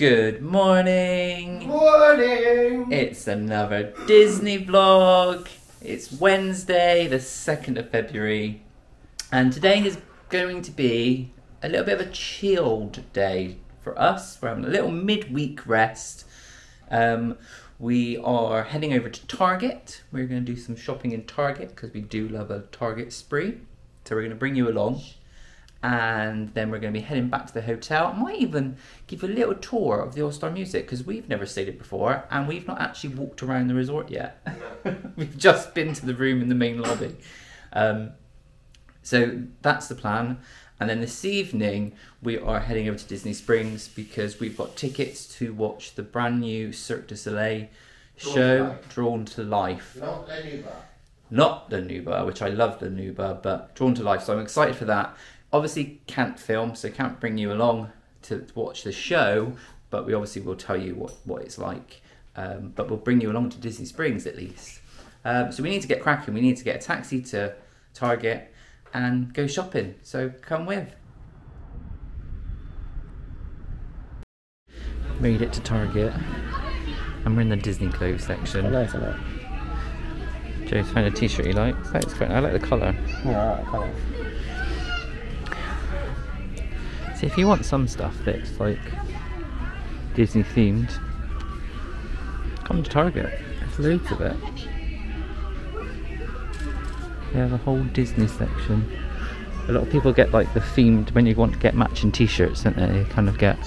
Good morning! Morning! It's another Disney vlog. It's Wednesday, the 2nd of February. And today is going to be a little bit of a chilled day for us. We're having a little midweek rest. We are heading over to Target. We're going to do some shopping in Target because we do love a Target spree. So we're going to bring you along. And then we're going to be heading back to the hotel. I might even give a little tour of the Allstar Music because we've never stayed it before and we've not actually walked around the resort yet. No. We've just been to the room in the main lobby. So that's the plan. And then this evening we are heading over to Disney Springs because we've got tickets to watch the brand new Cirque du Soleil show, Drawn to Life. Not La Nouba. Not La Nouba, which I love La Nouba, but Drawn to Life. So I'm excited for that. Obviously can't film, so can't bring you along to watch the show, but we obviously will tell you what it's like. But we'll bring you along to Disney Springs at least. So we need to get cracking. We need to get a taxi to Target and go shopping, so come with. Made it to Target and we're in the Disney clothes section. I like it. Joe's found a t-shirt he likes. That's great. I like the colour. Yeah, I like the colour. So if you want some stuff that's like Disney themed, come to Target. There's loads of it. They have a whole Disney section. A lot of people get like the themed, when you want to get matching t-shirts, don't they? You kind of get...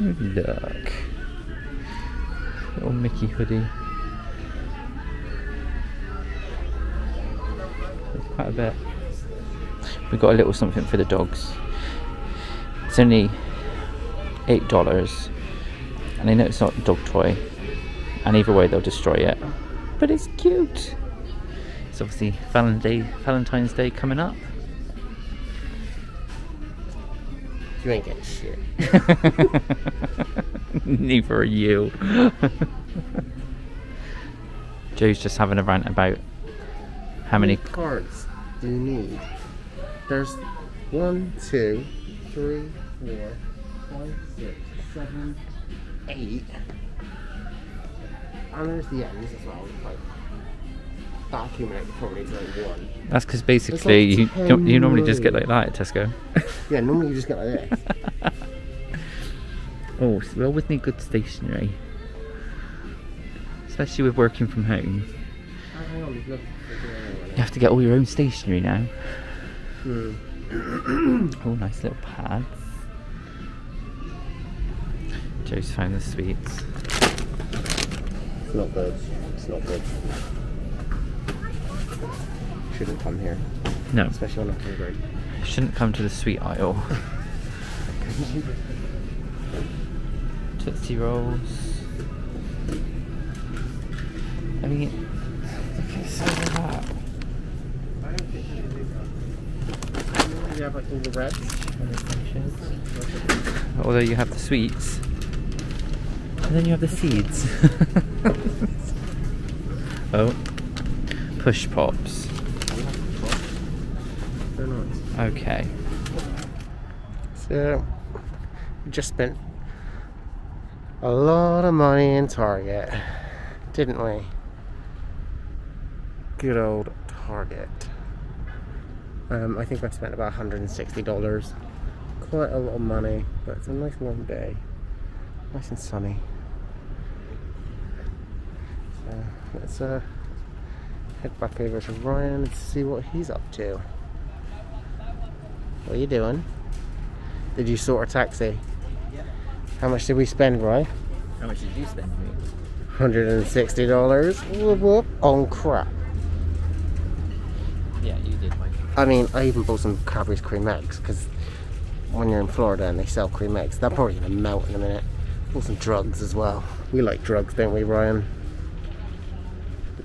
Look. Little Mickey hoodie. There's quite a bit. We got a little something for the dogs. It's only $8 and I know it's not a dog toy and either way they'll destroy it, but it's cute. It's obviously Valentine's Day coming up. You ain't getting shit. Neither are you. Joe's just having a rant about how many cards do you need. There's 1, 2, 3, 4, 5, 6, 7, 8. And there's the ends as well. Like, that accumulates probably to like 1. That's because basically like you normally just get like that at Tesco. Yeah, normally you just get like this. Oh, so we always need good stationery. Especially with working from home. You have to get all your own stationery now. Oh, nice little pads. Joe's found the sweets. It's not good. It's not good. Shouldn't come here. No. Especially on a category. Shouldn't come to the sweet aisle. Tootsie rolls. I mean, look at the size of that. You have like all the reds and the sections. Although you have the sweets. And then you have the seeds. Oh. Push pops. They're nice. Okay. So we just spent a lot of money in Target, didn't we? Good old Target. I think I've spent about $160. Quite a lot of money, but it's a nice warm day. Nice and sunny. So let's head back over to Ryan and see what he's up to. What are you doing? Did you sort a taxi? Yeah. How much did we spend, Ryan? How much did you spend? $160 on crap. Yeah, you did, Mike. I mean, I even bought some Cadbury's cream eggs because when you're in Florida and they sell cream eggs, they're probably gonna melt in a minute. Bought some drugs as well. We like drugs, don't we, Ryan?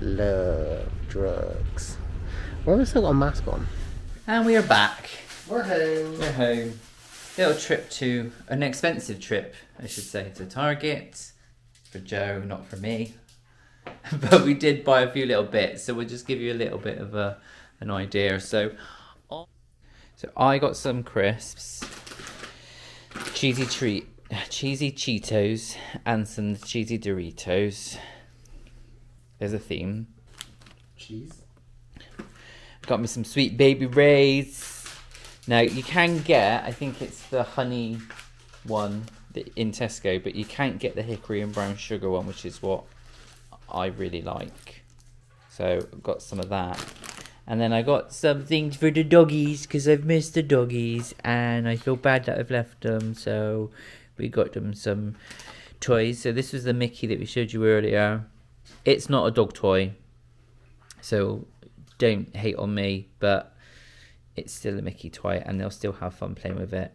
Love drugs. Why have I still got a mask on? And we are back. We're home. We're home. Little trip to an expensive trip, I should say, to Target. For Joe, not for me. But we did buy a few little bits, so we'll just give you a little bit of an idea. So I got some crisps cheesy treat, cheesy Cheetos and some cheesy Doritos. There's a theme. Cheese. Got me some sweet baby rays. Now you can get, I think it's the honey one in Tesco, but you can't get the hickory and brown sugar one, which is what I really like. So I've got some of that. And then I got some things for the doggies because I've missed the doggies and I feel bad that I've left them. So we got them some toys. So this was the Mickey that we showed you earlier. It's not a dog toy, so don't hate on me, but it's still a Mickey toy and they'll still have fun playing with it.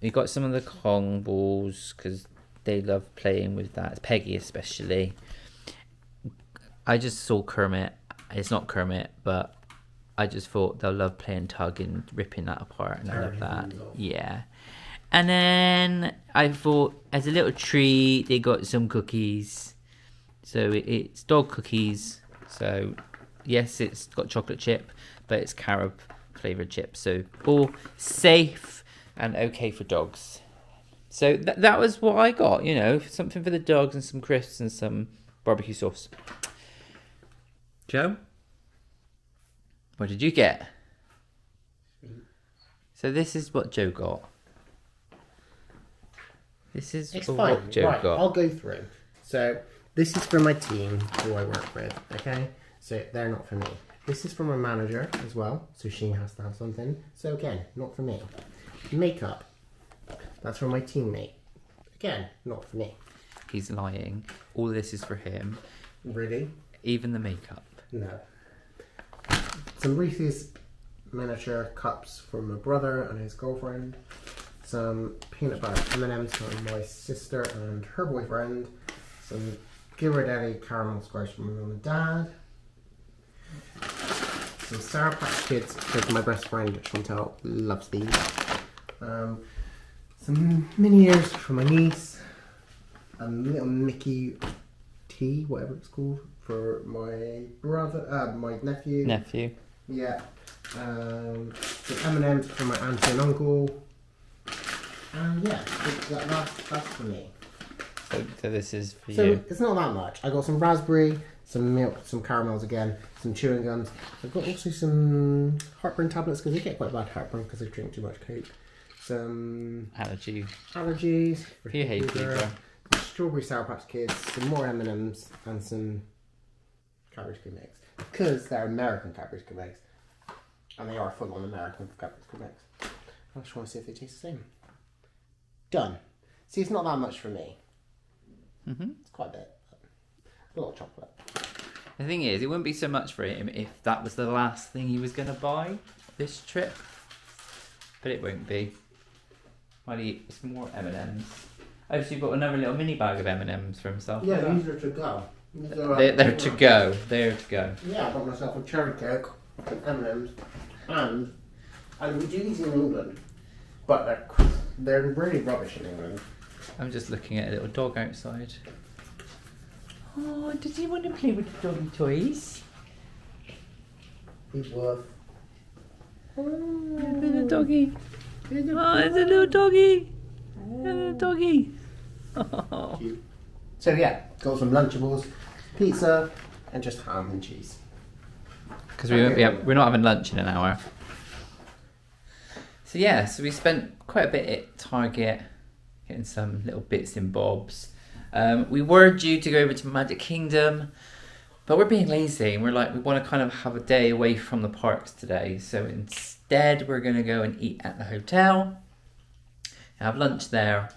We got some of the Kong balls because they love playing with that, Peggy especially. I just saw Kermit. It's not Kermit, but I just thought they'll love playing tug and ripping that apart, and I love that. Yeah. And then I thought, as a little treat, they got some cookies. So it's dog cookies. So yes, it's got chocolate chip, but it's carob flavored chip. So all safe and okay for dogs. So that was what I got, you know, something for the dogs and some crisps and some barbecue sauce. Joe, what did you get? So this is what Joe got. This is what Joe got. I'll go through. So this is for my team, who I work with, okay? So they're not for me. This is for my manager as well, so she has to have something. So again, not for me. Makeup, that's for my teammate. Again, not for me. He's lying. All this is for him. Really? Even the makeup. No. Some Reese's miniature cups for my brother and his girlfriend. Some peanut butter M&Ms for my sister and her boyfriend. Some Giver Daddy caramel squares for my mum and dad. Some Sour Patch Kids because my best friend Chantel loves these. Some mini ears for my niece. A little Mickey tea, whatever it's called, for my brother, my nephew. Nephew. Yeah. Some M&Ms for my auntie and uncle. And yeah, that's for me. So this is for you. So it's not that much. I got some raspberry, some milk, some caramels again, some chewing gums. I've got also some heartburn tablets because I get quite bad heartburn because I drink too much Coke. Some allergies. You hate people. Strawberry Sour Patch Kids, some more M&Ms, and some cabbage cream eggs. Because they're American cabbage cream eggs. And they are full-on American cabbage cream eggs. I just want to see if they taste the same. Done. See, it's not that much for me. Mm-hmm. It's quite a bit. A lot of chocolate. The thing is, it wouldn't be so much for him if that was the last thing he was going to buy this trip. But it won't be. Might eat some more M&Ms. Oh, so you've got another little mini bag of M&Ms for himself. Yeah, these are to go. They're to go. They're to go. Yeah, I got myself a cherry coke, some M&Ms, and we do these in England, but they're really rubbish in England. I'm just looking at a little dog outside. Oh, does he want to play with the doggy toys? He's worth. Oh, there's a doggy. Oh, there's a little doggy. Hello, doggy. Oh. So yeah, got some Lunchables, pizza, and just ham and cheese. Because we're not having lunch in an hour. So yeah, so we spent quite a bit at Target getting some little bits and bobs. We were due to go over to Magic Kingdom, but we're being lazy and we're like, we want to kind of have a day away from the parks today. So instead, we're going to go and eat at the hotel. Have lunch there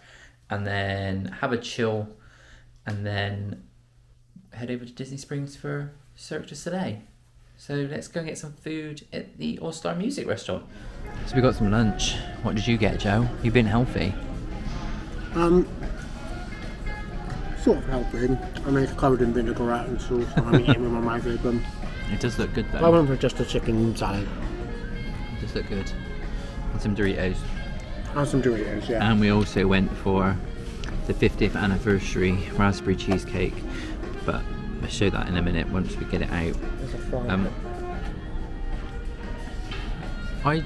and then have a chill and then head over to Disney Springs for Cirque du Soleil. So let's go and get some food at the Allstar Music restaurant. So we got some lunch. What did you get, Joe? You've been healthy. Sort of healthy. I mean, it's covered in vinaigrette and sauce and I'm eating with my mouth open. It does look good though. I went for just a chicken salad. It does look good. And some Doritos. And some Doritos, yeah. And we also went for the 50th anniversary raspberry cheesecake, but I'll show that in a minute once we get it out. I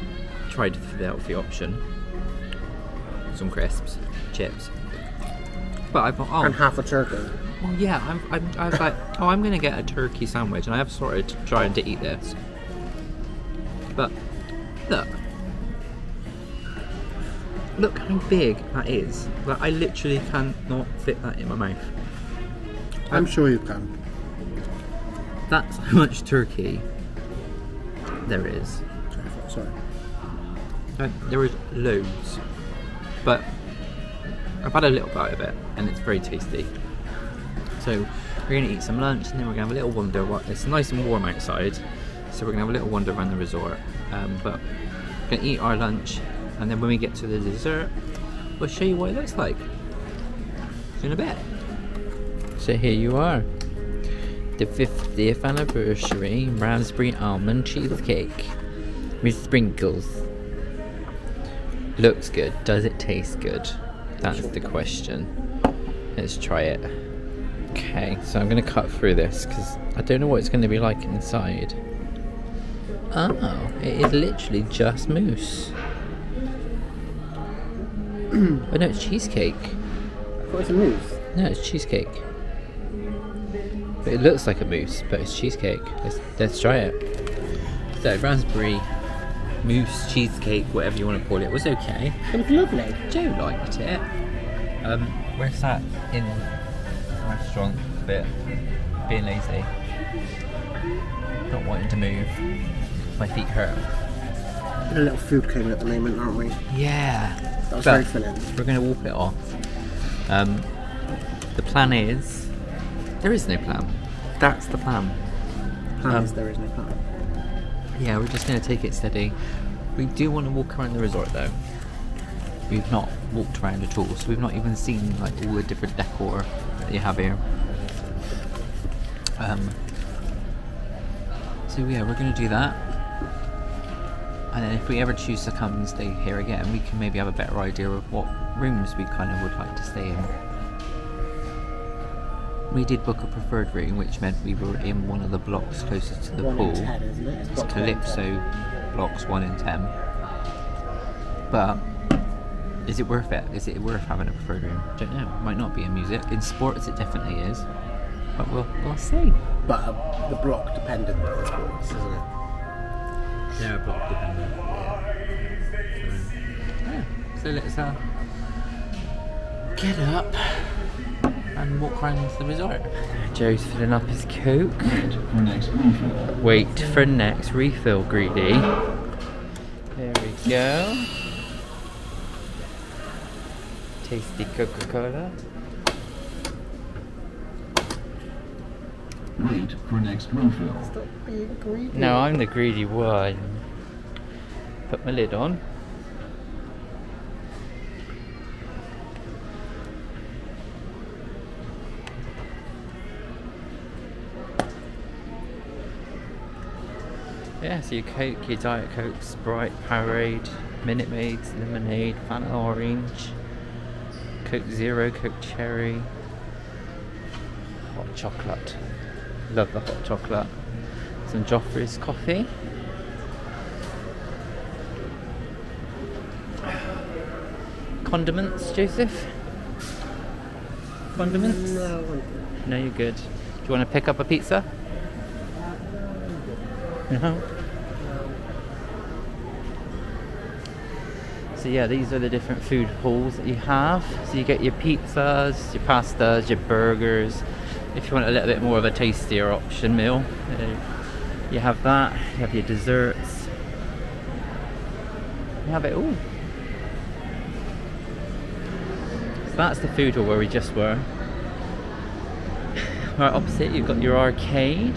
tried the Philadelphia option. some crisps, chips. But I thought, oh, and half a turkey. Well, yeah, I was like, oh, I'm gonna get a turkey sandwich, and I have started trying to eat this. But look, look how big that is. Like, I literally cannot fit that in my mouth. I'm sure you can. That's how much turkey there is. Sorry. There is loads, but I've had a little bite of it and it's very tasty. So we're going to eat some lunch and then we're going to have a little wander. It's nice and warm outside, so we're going to have a little wander around the resort. But we're going to eat our lunch and then when we get to the dessert, we'll show you what it looks like in a bit. So here you are, the 50th anniversary raspberry almond cheesecake with sprinkles. Looks good. Does it taste good? That's the question. Let's try it. Okay, so I'm going to cut through this because I don't know what it's going to be like inside. Oh, it is literally just mousse. Oh no, it's cheesecake. I thought it was a mousse. No, it's cheesecake. But it looks like a mousse, but it's cheesecake. Let's try it. So, raspberry mousse, cheesecake, whatever you want to call it, was okay. It was lovely. Joe liked it. We're sat in the restaurant a bit, being lazy, not wanting to move. My feet hurt. We're a little food coma at the moment, aren't we? Yeah. That was very filling. We're going to walk it off. The plan is, there is no plan. That's the plan. The plan is there is no plan. Yeah, we're just going to take it steady. We do want to walk around the resort though. We've not walked around at all, so we've not even seen like all the different decor that you have here. So yeah, we're going to do that. And then if we ever choose to come and stay here again, we can maybe have a better idea of what rooms we kind of would like to stay in. We did book a preferred room, which meant we were in one of the blocks closest to the pool. 10, isn't it? It's Calypso blocks 1 in 10. But is it worth it? Is it worth having a preferred room? I don't know. It might not be in music. In sports, it definitely is. But we'll see. But the block dependent on sports, isn't it? They're a block dependent. Yeah. So let's get up and walk around the resort. Joe's filling up his Coke. Wait for next refill, greedy. There we go. Tasty Coca-Cola. Wait for next refill. Stop being greedy. No, I'm the greedy one. Put my lid on. Yeah, so your Coke, your Diet Coke, Sprite, Powerade, Minute Maids, Lemonade, Fanta Orange, Coke Zero, Coke Cherry, hot chocolate. Love the hot chocolate. Some Joffrey's coffee. Condiments, Joseph? Condiments? No. No, you're good. Do you want to pick up a pizza? No. So yeah, these are the different food halls that you have. So you get your pizzas, your pastas, your burgers. If you want a little bit more of a tastier option meal, you have that. You have your desserts. You have it all. So that's the food hall where we just were. Right opposite, you've got your arcade.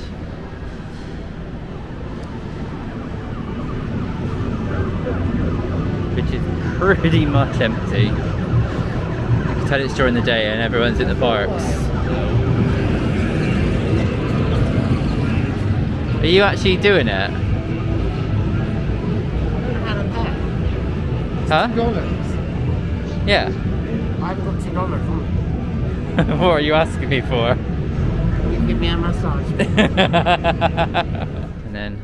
Pretty much empty. You can tell it's during the day and everyone's in the parks. Are you actually doing it? Huh? Yeah. I've got $2. What are you asking me for? You give me a massage. And then,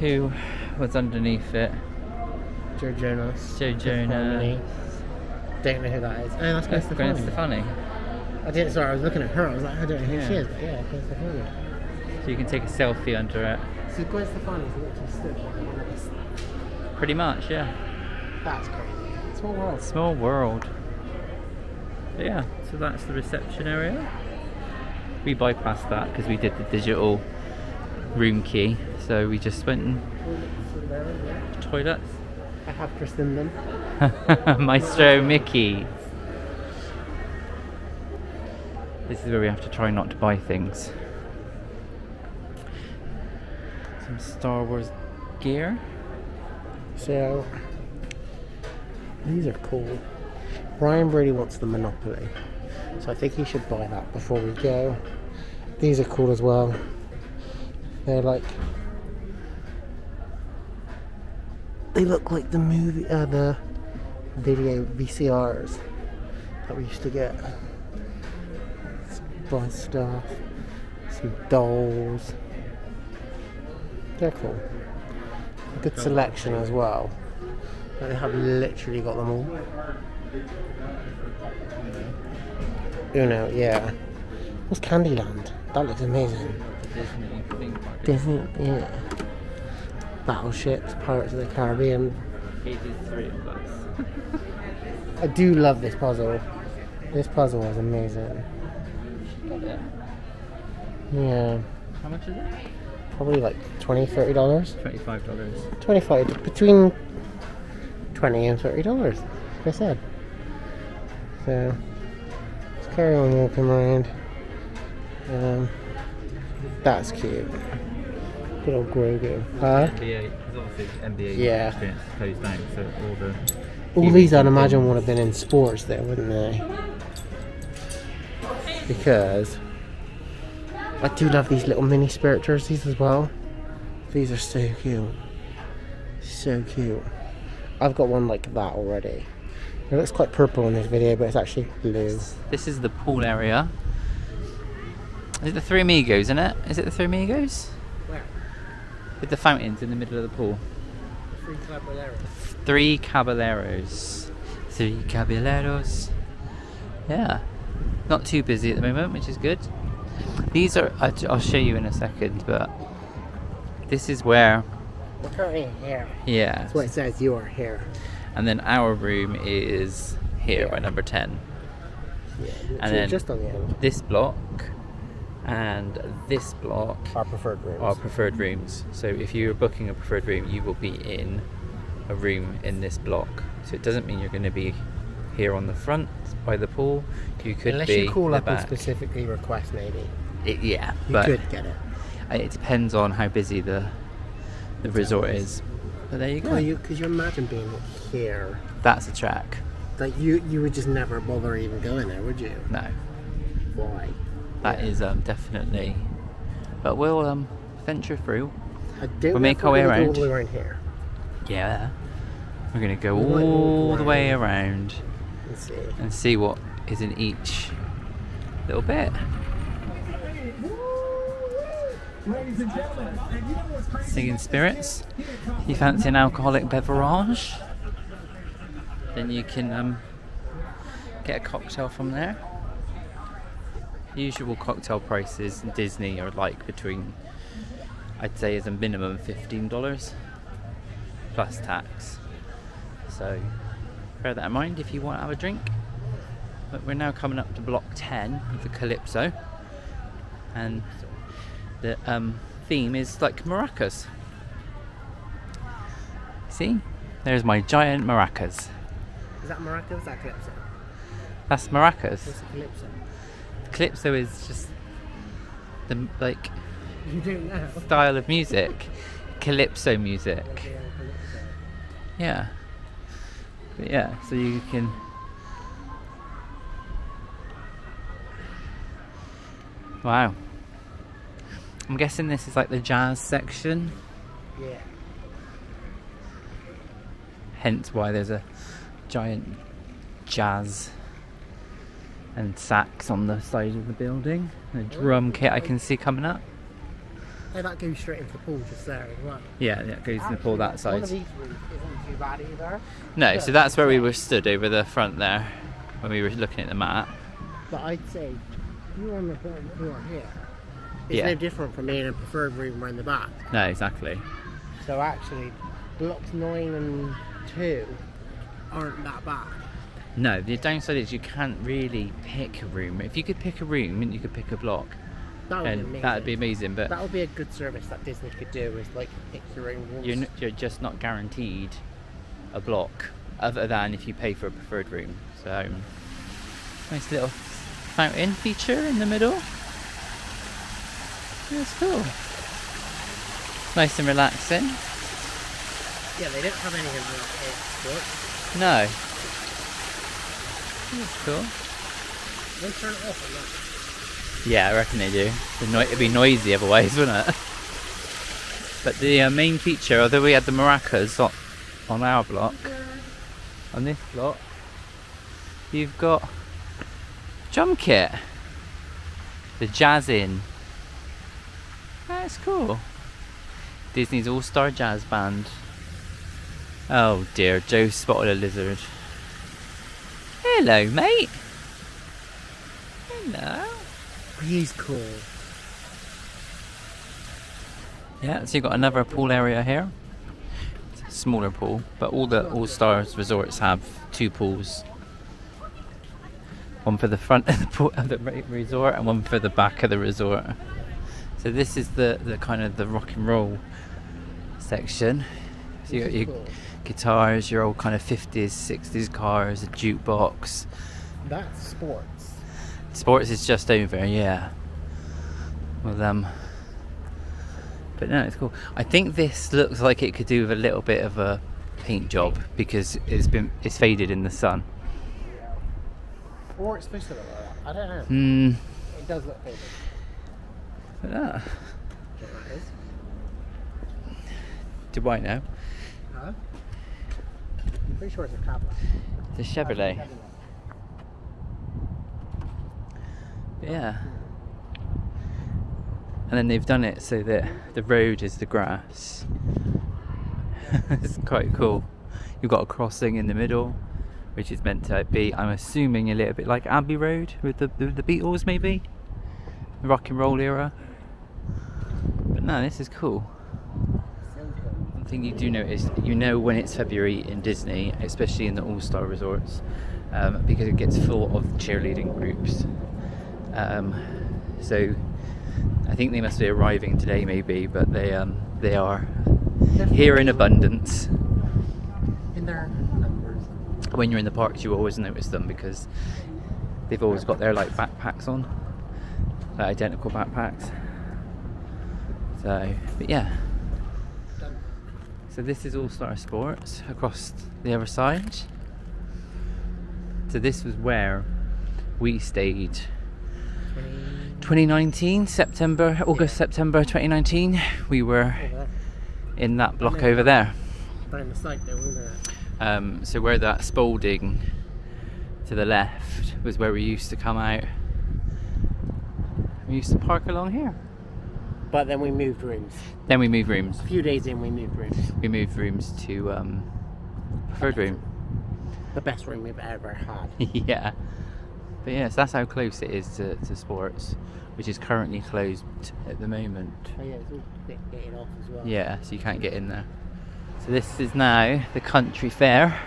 who was underneath it? Joe Jonas. Joe Jonas. Don't know who that is. Oh, that's Gwen Stefani. I didn't, sorry, I was looking at her, I was like, I don't know who she is, but yeah, Gwen Stefani. So you can take a selfie under it. So Gwen Stefani's literally stood like one of us. Pretty much, yeah. That's crazy. Small world. Small world. But yeah, so that's the reception area. We bypassed that because we did the digital room key, so we just went and... Toilets. I have christened them. Maestro Mickey. This is where we have to try not to buy things. Some Star Wars gear. So, these are cool. Brian really wants the Monopoly, so I think he should buy that before we go. These are cool as well. They're like, they look like the movie, the video VCRs that we used to get. Some bright stuff, some dolls. They're cool. A good selection as well. They have literally got them all. Uno, yeah. What's Candyland? That looks amazing. Disney, yeah. Battleships, Pirates of the Caribbean. Pages 3 of us. I do love this puzzle. This puzzle is amazing. Yeah. How much is it? Probably like $20, $30. $25. $25, between $20 and $30, like I said. So, let's carry on walking around. That's cute. Good old Grogu. NBA, because obviously NBA experience is closed down, so all these I'd imagine would have been in sports there, wouldn't they? Because I do love these little mini spirit jerseys as well. These are so cute. So cute. I've got one like that already. It looks quite purple in this video, but it's actually blue. This is the pool area. Is it the Three Amigos, isn't it? Is it the Three Amigos? Where? With the fountains in the middle of the pool. Three Caballeros. Three Caballeros. Three Caballeros. Yeah. Not too busy at the moment, which is good. These are, I'll show you in a second, but this is where... We're currently here. Yeah. That's what it says, you are here. And then our room is here by number 10. Yeah, and then just on the end. This block and this block... Our preferred rooms. Our preferred rooms. So if you're booking a preferred room, you will be in a room in this block. So it doesn't mean you're going to be here on the front by the pool. You could unless be you call up back and specifically request maybe. It, yeah, you but could get it. It depends on how busy the resort is. But there you go. Because you imagine being here. That's a track. Like you would just never bother even going there, would you? No. Why? That is definitely. But we'll venture through. I do. We'll make our way around. All around here. Yeah. We're gonna go all the way around. And see what is in each little bit. Singing spirits. If you fancy an alcoholic beverage, then you can get a cocktail from there. Usual cocktail prices in Disney are like between, I'd say, as a minimum $15 plus tax. So bear that in mind if you want to have a drink. But we're now coming up to block 10 of the Calypso, and the theme is like maracas. See, there's my giant maracas. Is that maracas or is that Calypso? That's maracas. What's the Calypso? The Calypso is just the like you don't know. Style of music, Calypso music. Yeah. But yeah, so you can wow. I'm guessing this is like the jazz section. Yeah. Hence why there's a giant jazz and sax on the side of the building. And a drum kit I can see coming up. Hey, that goes straight into the pool just there as well. Yeah, yeah, it goes in the pool that side. One of these roofs isn't too bad either. No, so that's where we were stood over the front there when we were looking at the map. But I'd say you on the front door here. It's no different from being a preferred room around the back. No, exactly. So actually, blocks 9 and 2 aren't that bad. No, the downside is you can't really pick a room. If you could pick a room, and you could pick a block. That would be amazing. That'd be amazing, but that would be a good service that Disney could do, is like pick your own walls. You're just not guaranteed a block, other than if you pay for a preferred room. So nice little fountain feature in the middle. That's cool. Nice and relaxing. Yeah, they don't have anything like it. No. That's cool. They turn it off or not? Yeah, I reckon they do. It'd be noisy otherwise, wouldn't it? But the main feature, although we had the maracas on our block, on this block, you've got drum kit, the jazzing. That's cool. Disney's All-Star Jazz Band. Oh dear, Joe spotted a lizard. Hello, mate. Hello. He's cool. Yeah, so you've got another pool area here. It's a smaller pool, but all the All-Stars resorts have two pools. One for the front of the pool of the resort and one for the back of the resort. So this is the kind of the rock and roll section. So you got your guitars, your old kind of 50s, 60s cars, a jukebox. That's sports. Sports is just over, yeah. With but no, it's cool. I think this looks like it could do with a little bit of a paint job because it's faded in the sun. Or it's supposed to look like that. I don't know. It does look faded. Look at that. Do you know what that is? Do I know? Huh? I'm pretty sure it's a Cabriolet. It's a Chevrolet. Yeah, and then they've done it so that the road is the grass. It's quite cool. You've got a crossing in the middle, which is meant to be, I'm assuming, a little bit like Abbey Road with the Beatles, maybe the rock and roll era. But no, this is cool. One thing you do notice, you know when it's February in Disney, especially in the All-Star resorts, because it gets full of cheerleading groups. So I think they must be arriving today maybe, but they are here in abundance. In their numbers. When you're in the parks you always notice them because they've always got their like backpacks on. Like identical backpacks. So, but yeah. So this is All-Star Sports across the other side. So this was where we stayed 2019, September 2019, we were in that block over there. So where that Spalding to the left was where we used to come out. We used to park along here. But then we moved rooms. Then we moved rooms. A few days in we moved rooms. We moved rooms to preferred room. The best room we've ever had. Yeah. But yes, that's how close it is to sports, which is currently closed at the moment. Oh yeah, it's all getting off as well. Yeah, so you can't get in there. So this is now the country fair.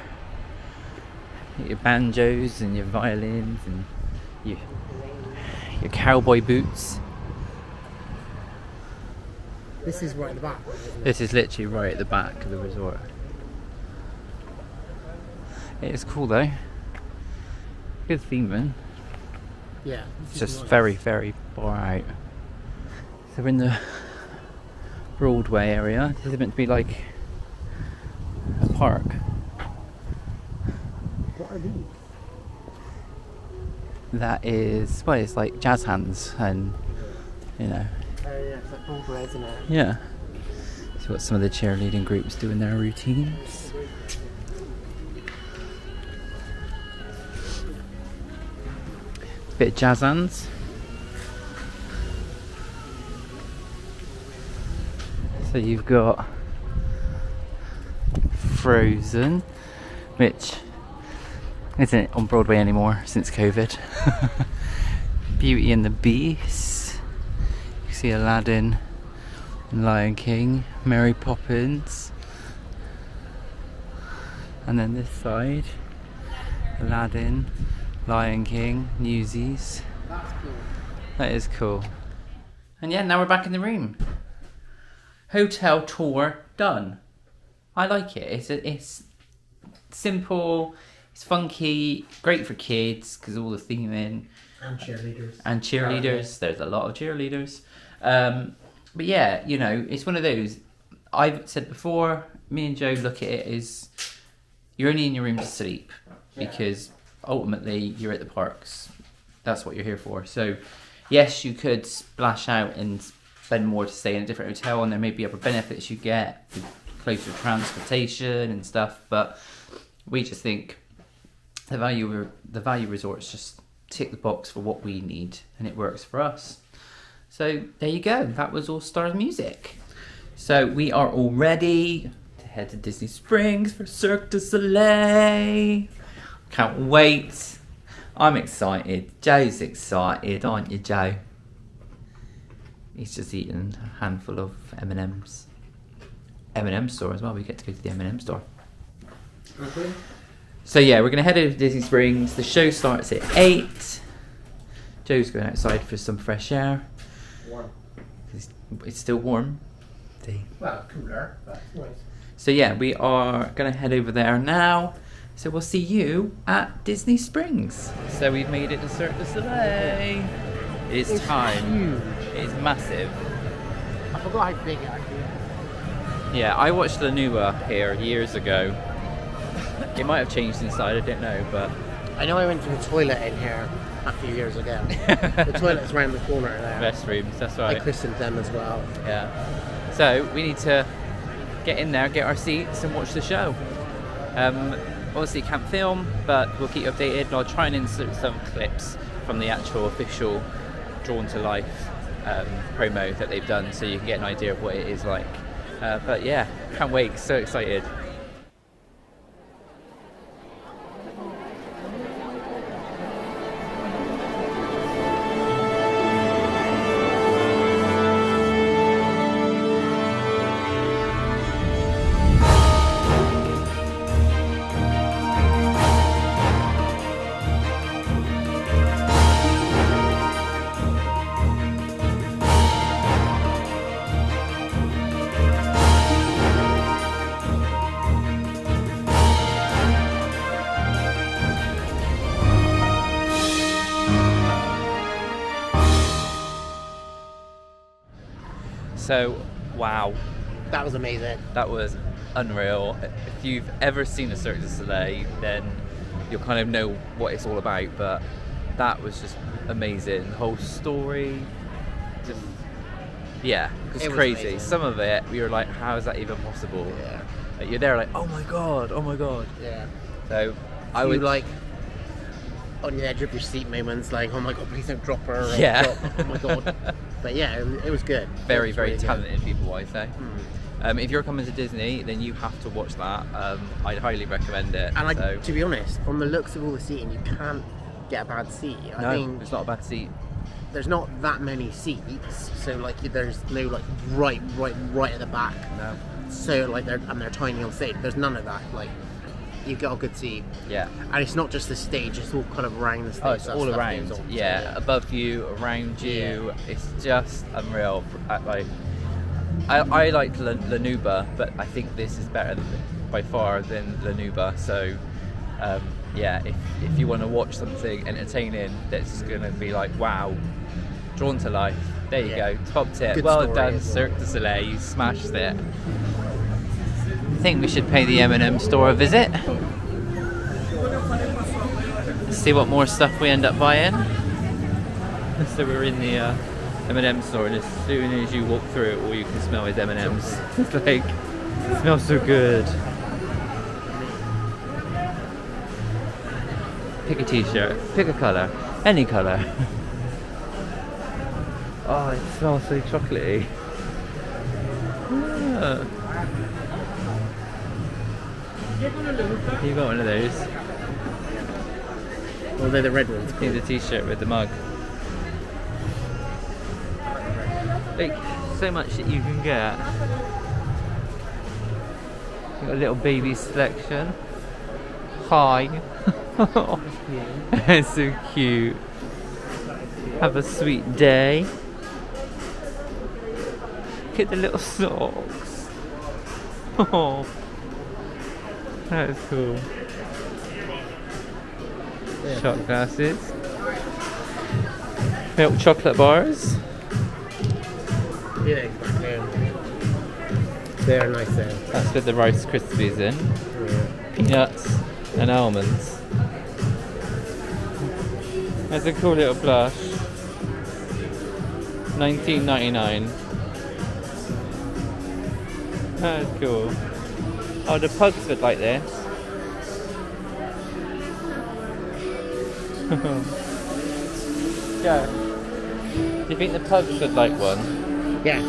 Your banjos and your violins and your cowboy boots. This is right at the back. Isn't it? This is literally right at the back of the resort. It is cool though. Good theme, man. Yeah. It's just very, very far out. So we're in the Broadway area. This is meant to be like a park. What are these? That is, well, it's like jazz hands and, you know. Oh yeah, it's like Broadway, isn't it? Yeah. So what some of the cheerleading groups do in their routines. Bit of jazz hands. So you've got Frozen, which isn't on Broadway anymore since COVID. Beauty and the Beast. You can see Aladdin and Lion King, Mary Poppins. And then this side, Aladdin, Lion King, Newsies. That's cool. That is cool. And yeah, now we're back in the room. Hotel tour done. I like it. It's simple, it's funky, great for kids because all the theming. And cheerleaders. And cheerleaders. There's a lot of cheerleaders. But yeah, you know, it's one of those. I've said before, me and Joe look at it as you're only in your room to sleep because ultimately you're at the parks. That's what you're here for. So yes, you could splash out and spend more to stay in a different hotel and there may be other benefits you get, closer transportation and stuff, but we just think the value resorts just tick the box for what we need and it works for us. So there you go, that was Allstar Music. So we are all ready to head to Disney Springs for Cirque du Soleil. Can't wait. I'm excited. Joe's excited, aren't you, Joe? He's just eaten a handful of M&Ms. M&M store as well, we get to go to the M&M store. Okay. So yeah, we're gonna head over to Disney Springs. The show starts at 8. Joe's going outside for some fresh air. Warm. It's still warm. Well, cooler, but nice. So yeah, we are gonna head over there now. So we'll see you at Disney Springs. So we've made it to Cirque du Soleil. It's time. Huge. It's massive. I forgot how big it actually is. Yeah, I watched La Nouba here years ago. It might have changed inside, I don't know, but... I know I went to the toilet in here a few years ago. The toilet's around the corner there. Restrooms, that's right. I christened them as well. Yeah. So, we need to get in there, get our seats and watch the show. Obviously can't film, but we'll keep you updated and I'll try and insert some clips from the actual official Drawn to Life promo that they've done so you can get an idea of what it is like. But yeah, can't wait, so excited. So, wow. That was amazing. That was unreal. If you've ever seen a Cirque du Soleil, then you'll kind of know what it's all about, but that was just amazing. The whole story, just, yeah, it was crazy. Amazing. Some of it, we were like, how is that even possible? Yeah. Like, you're there like, oh my God. Yeah. So, I would... like, on the edge of your seat moments, like, oh my God, please don't drop her. Or yeah. Drop. Oh my God. But yeah, it was good. Very, was very really talented good. People, I say. Mm. If you're coming to Disney, then you have to watch that. I'd highly recommend it. And so. To be honest, from the looks of all the seating, you can't get a bad seat. I mean, it's not a bad seat. There's not that many seats, so like there's no like right at the back. No. So like they're tiny on stage. There's none of that. Like. You get a good seat. Yeah. And it's not just the stage, it's all kind of around the stage. Oh, it's all around. Yeah, above you, around you. Yeah. It's just unreal. Like, I like La Nouba, but I think this is better by far than La Nouba. So, yeah, if you want to watch something entertaining that's going to be like, wow, Drawn to Life. There you go. Top tip. Good well done, Cirque du Soleil. You smashed it. I think we should pay the M&M store a visit. See what more stuff we end up buying. So we're in the M&M store, and as soon as you walk through it, all you can smell is M&Ms. It's like, it smells so good. Pick a t-shirt, pick a colour, any colour. Oh, it smells so chocolatey. look. You got one of those. Well, they're the red ones. Cool. Need the t-shirt with the mug. Like, so much that you can get. Got a little baby selection. Hi. It's so cute. Have a sweet day. Look at the little socks. Oh, that is cool. Shot glasses. Milk chocolate bars. Yeah, exactly. They are nice there. That's with the Rice Krispies in. Yeah. Peanuts and almonds. That's a cool little plush. $19.99. That's cool. Oh, the pugs would like this. Yeah. Do you think the pugs would like one? Yeah.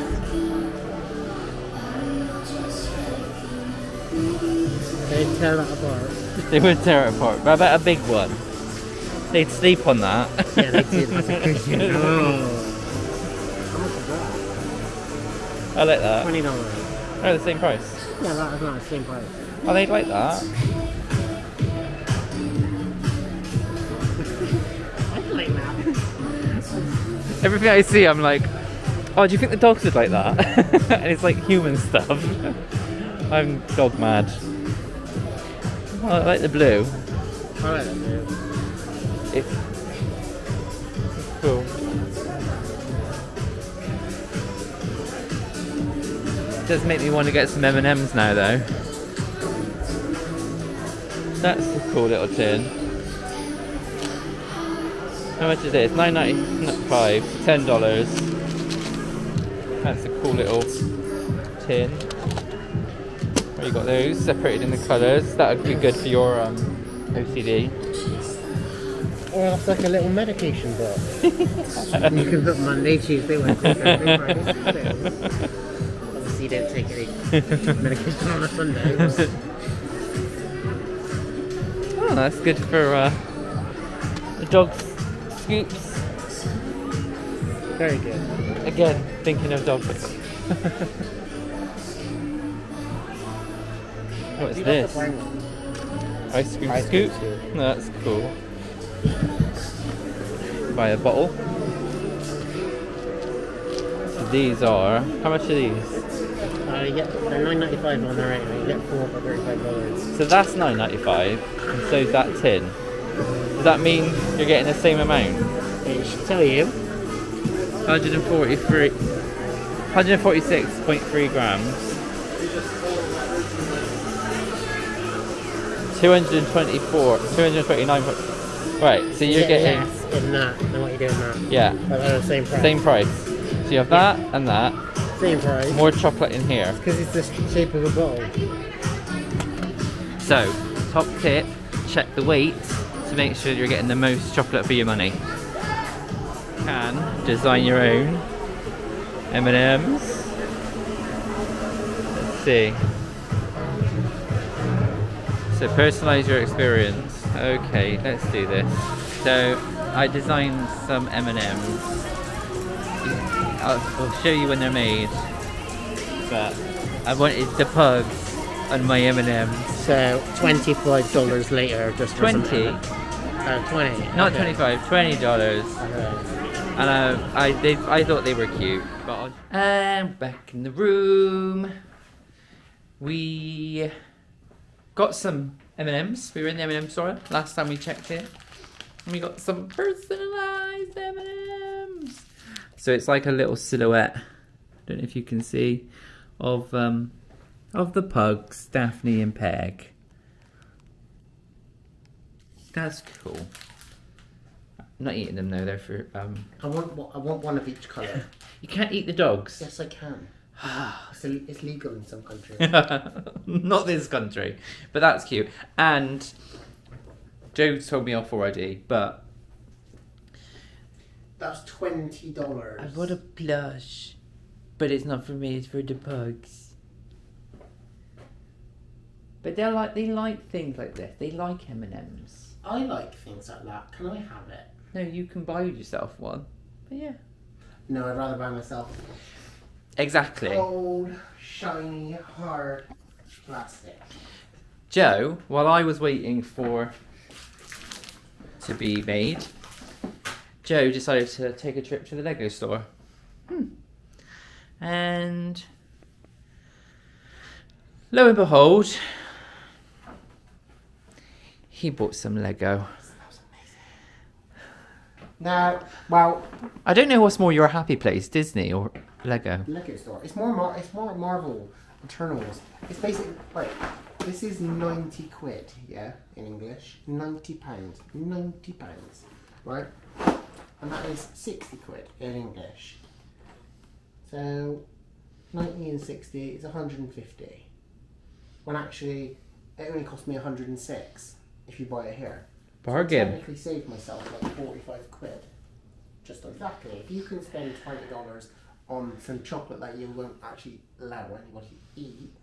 They'd tear that apart. They would tear it apart. What about a big one? They'd sleep on that. Yeah, they did. That's a cushion. Oh. I like that. $20. Oh, the same price? Yeah, that was not the same price. Oh, they'd like that. I'd like that. Everything I see, I'm like, oh, do you think the dogs would like that? And it's like human stuff. I'm dog mad. Oh, I like the blue. I like the blue. It's cool. It does make me want to get some M&Ms now though. That's a cool little tin. How much is it? It's $9.95, $10. That's a cool little tin. Where you got those, separated in the colours. That would be good for your OCD. Well, that's like a little medication box. You can put Monday, Tuesday, Wednesday, Thursday, Friday, Saturday. You don't take any medication on a Sunday. But... Oh, that's good for the dog's scoops. Very good. Again, thinking of dogs. What is this? Ice cream scoop? No, that's cool. Buy a bottle. So these are... How much are these? They're $9.95 on the right, and you get 4 for $35. So that's $9.95, and so's that tin. Does that mean you're getting the same amount? It should tell you. 146.3 grams. 229. Right, so you're getting less in that than what you're doing now. Yeah. But they're the same price. Same price. So you have that and that. Same price. More chocolate in here. Because it's the shape of a bowl. So, top tip, check the weight to make sure you're getting the most chocolate for your money. You can design your own M&Ms. Let's see. So personalise your experience. Okay, let's do this. So, I designed some M&Ms. I'll show you when they're made, but I wanted the pugs on my M&M. So $25 later, just for 20. 20. Not okay. 25. $20. And I thought they were cute. But and back in the room, we got some M&Ms. We were in the M&M store last time we checked in, and we got some personalised M&Ms. So it's like a little silhouette, don't know if you can see, of the pugs, Daphne and Peg. That's cool. I'm not eating them though, they're for... I want one of each colour. You can't eat the dogs? Yes I can. So it's legal in some countries. Not this country, but that's cute. And Joe told me off already, but... That's $20. I bought a plush, but it's not for me, it's for the pugs. But they're like, they like things like this. They like M&Ms. I like things like that. Can I have it? No, you can buy yourself one. But yeah. No, I'd rather buy myself. Exactly. Cold, shiny, hard plastic. Joe, while I was waiting for to be made, Joe decided to take a trip to the Lego store. And lo and behold, he bought some Lego. That was amazing. Now, well, I don't know what's more your happy place, Disney or Lego. Lego store. It's more Marvel, Eternals. It's basically like, this is 90 quid, yeah, in English. 90 pounds. 90 pounds, right? And that is 60 quid in English. So 90 and 60 is 150. When actually it only cost me 106 if you buy it here. Bargain. So I technically saved myself like 45 quid. Just exactly. If you can spend $20 on some chocolate that you won't actually allow anybody to eat,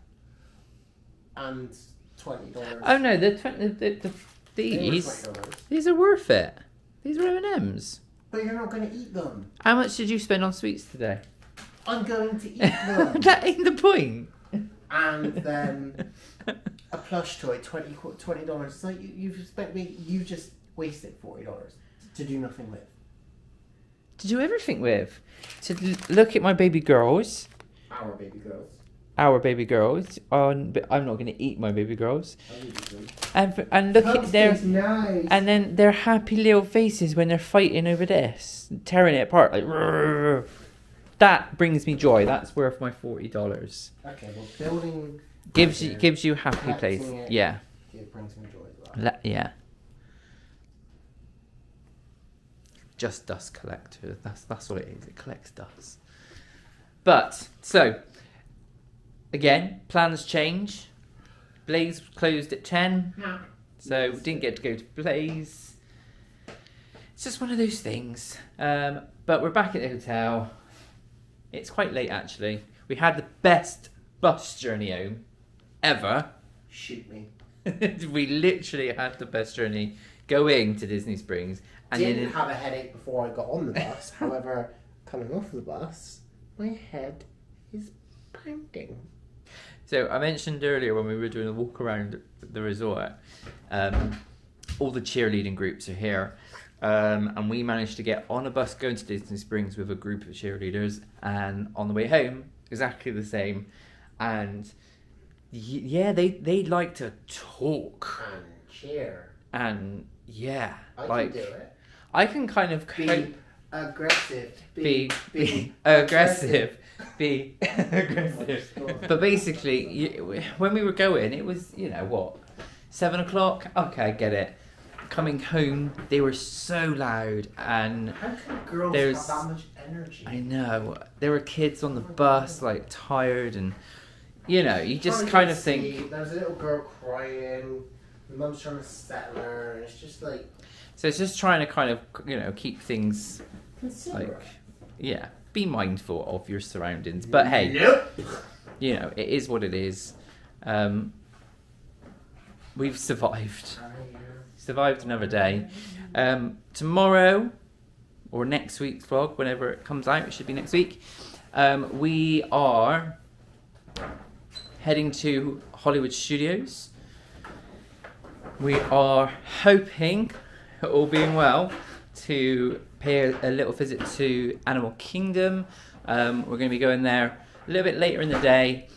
and $20. Oh no, these are worth it. These are M&Ms. But you're not going to eat them. How much did you spend on sweets today? I'm going to eat them. That ain't the point. And then a plush toy, $20. It's like you've spent me. You just wasted $40 to do nothing with. To do everything with. To look at my baby girls. Our baby girls. Our baby girls. But I'm not going to eat my baby girls. And look at their nice. And then their happy little faces when they're fighting over this, tearing it apart like. Rrr. That brings me joy. That's worth my $40. Okay, well, building gives you happy place. Yeah. It brings me joy as well. Yeah. Just dust collector. That's what it is. It collects dust. But so, again, plans change. Blaze closed at 10, so we didn't get to go to Blaze. It's just one of those things. But we're back at the hotel. It's quite late, actually. We had the best bus journey home ever. Shoot me. We literally had the best journey going to Disney Springs. And didn't have a headache before I got on the bus. However, coming off the bus, my head is pounding. So I mentioned earlier when we were doing a walk around the resort, all the cheerleading groups are here. And we managed to get on a bus going to Disney Springs with a group of cheerleaders, and on the way home, exactly the same. And yeah, they like to talk and cheer. And yeah, I like, can do it. I can kind of be aggressive. Be aggressive. Be aggressive. But basically, when we were going, it was, you know what, 7 o'clock. Okay, I get it. Coming home, they were so loud, and how can girls have that much energy? I know. There were kids on the bus, like, tired, and you know, you just kind of think. There's a little girl crying. The mum's trying to settle her, and it's just like. So it's just trying to kind of, you know, keep things considerate. Like, yeah, be mindful of your surroundings. But hey, yep. You know, it is what it is. We've survived. Survived another day. Tomorrow, or next week's vlog, whenever it comes out, it should be next week, we are heading to Hollywood Studios. We are hoping, all being well, to pay a little visit to Animal Kingdom. We're going to be going there a little bit later in the day,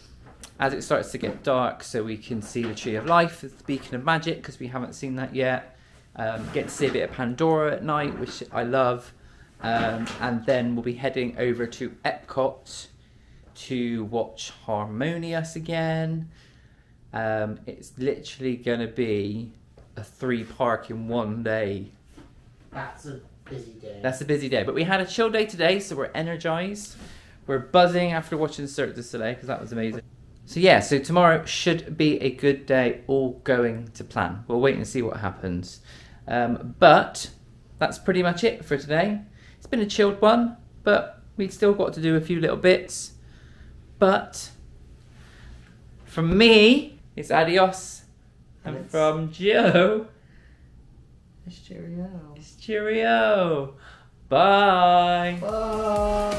as it starts to get dark, so we can see the Tree of Life, the Beacon of Magic, because we haven't seen that yet. Get to see a bit of Pandora at night, which I love. And then we'll be heading over to Epcot to watch Harmonious again. It's literally going to be a 3 parks in 1 day. That's a busy day. That's a busy day. But we had a chill day today, so we're energized. We're buzzing after watching Cirque du Soleil, because that was amazing. So yeah, so tomorrow should be a good day, all going to plan. We'll wait and see what happens. But that's pretty much it for today. It's been a chilled one, but we've still got to do a few little bits. But from me, It's adios. And from Joe. It's cheerio. Bye. Bye.